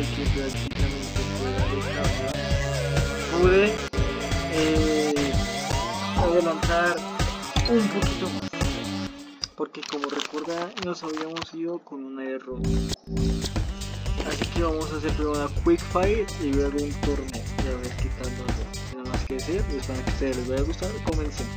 porque prácticamente pude adelantar un poquito más, porque como recuerda nos habíamos ido con un error. Así que vamos a hacer primero una quick fire y luego un torneo y a ver qué tal nos va. Nada más que decir, espero que ustedes les vaya a gustar. Comencemos.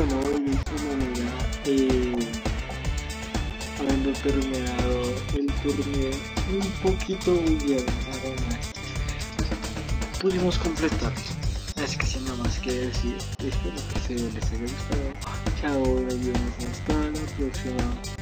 bueno, de esta manera, habiendo terminado el torneo un poquito bien, además pudimos completarlo, así que sin nada más que decir, espero que les haya gustado. Chao, nos vemos hasta la próxima.